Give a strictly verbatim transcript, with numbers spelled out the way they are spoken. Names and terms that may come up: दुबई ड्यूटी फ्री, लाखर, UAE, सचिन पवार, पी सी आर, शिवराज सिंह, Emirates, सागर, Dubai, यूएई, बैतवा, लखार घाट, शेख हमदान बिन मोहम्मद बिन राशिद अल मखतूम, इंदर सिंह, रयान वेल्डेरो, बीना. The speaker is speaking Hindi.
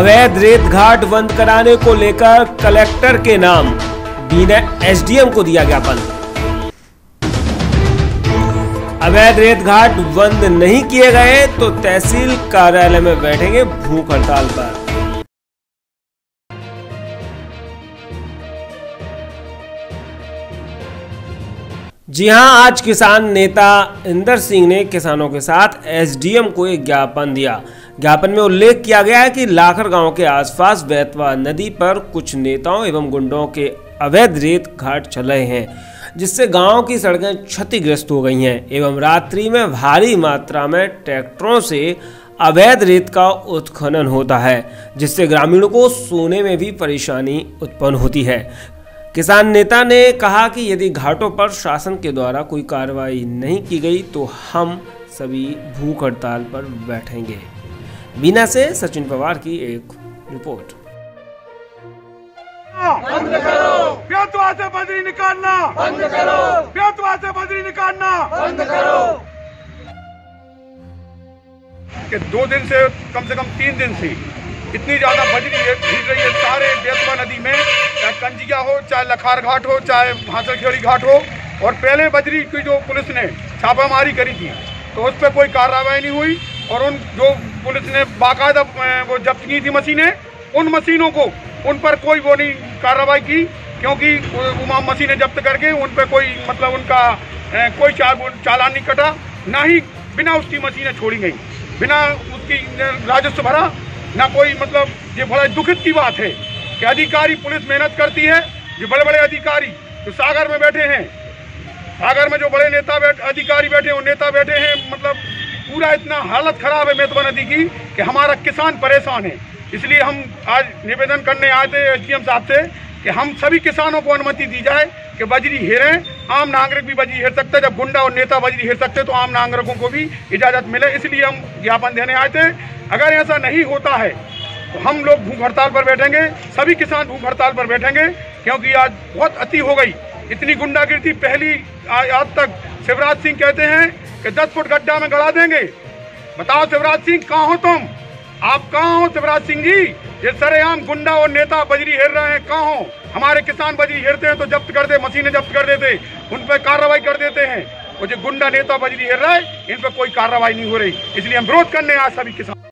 अवैध रेत घाट बंद कराने को लेकर कलेक्टर के नाम बीना एसडीएम को दिया ज्ञापन। अवैध रेत घाट बंद नहीं किए गए तो तहसील कार्यालय में बैठेंगे भूख हड़ताल पर। जी हां, आज किसान नेता इंदर सिंह ने किसानों के साथ एसडीएम को एक ज्ञापन दिया। ज्ञापन में उल्लेख किया गया है कि लाखर गांव के आसपास बैतवा नदी पर कुछ नेताओं एवं गुंडों के अवैध रेत घाट चल रहे हैं, जिससे गांव की सड़कें क्षतिग्रस्त हो गई हैं एवं रात्रि में भारी मात्रा में ट्रैक्टरों से अवैध रेत का उत्खनन होता है, जिससे ग्रामीणों को सोने में भी परेशानी उत्पन्न होती है। किसान नेता ने कहा कि यदि घाटों पर शासन के द्वारा कोई कार्रवाई नहीं की गई तो हम सभी भूख हड़ताल पर बैठेंगे। बीना से सचिन पवार की एक रिपोर्ट। बंद करो, बैतवा से बदरी निकालना बंद करो, बैतवा से बदरी निकालना बंद करो। कि दो दिन से कम से कम तीन दिन से इतनी ज्यादा बजरी भीग रही है सारे बैतवा नदी में, चाहे कंजिया हो, चाहे लखार घाट हो, चाहे भांसलखेड़ी घाट हो। और पहले बजरी की जो पुलिस ने छापामारी करी थी तो उस पर कोई कार्रवाई नहीं हुई, और उन जो पुलिस ने बाकायदा वो जब्त की थी मशीनें, उन मशीनों को उन पर कोई वो नहीं कार्रवाई की, क्योंकि उमाम मशीनें जब्त करके उन पर कोई मतलब उनका कोई चालान नहीं कटा, ना ही बिना उसकी मशीनें छोड़ी गई, बिना उसकी राजस्व भरा ना कोई। मतलब ये बड़ा दुखद की बात है कि अधिकारी पुलिस मेहनत करती है, ये बड़े बड़े अधिकारी जो सागर में बैठे हैं, सागर में जो बड़े नेता बैठ, अधिकारी बैठे हैं, नेता बैठे हैं, मतलब पूरा इतना हालत खराब है बैतवा नदी की कि हमारा किसान परेशान है। इसलिए हम आज निवेदन करने आए थे एस डी एम साहब से कि हम सभी किसानों को अनुमति दी जाए कि बजरी हेरें, आम नागरिक भी बजरी हेर सकते हैं। जब गुंडा और नेता बजरी हेर सकते हैं तो आम नागरिकों को भी इजाजत मिले, इसलिए हम ज्ञापन देने आए थे। अगर ऐसा नहीं होता है तो हम लोग भूख हड़ताल पर बैठेंगे, सभी किसान भूख हड़ताल पर बैठेंगे, क्योंकि आज बहुत अति हो गई, इतनी गुंडागिरी पहली आज तक। शिवराज सिंह कहते हैं कि दस फुट गड्ढा में गड़ा देंगे। बताओ शिवराज सिंह, कहाँ हो तुम? आप कहाँ हो शिवराज सिंह जी? ये सरेआम गुंडा और नेता बजरी हेर रहे हैं, कहाँ हो? हमारे किसान बजरी हेरते हैं तो जब्त कर दे, मशीनें जब्त कर देते, उन पर कार्रवाई कर देते हैं, और जो गुंडा नेता बजरी हेर रहा है इन पर कोई कार्रवाई नहीं हो रही। इसलिए हम विरोध करने आज सभी किसान।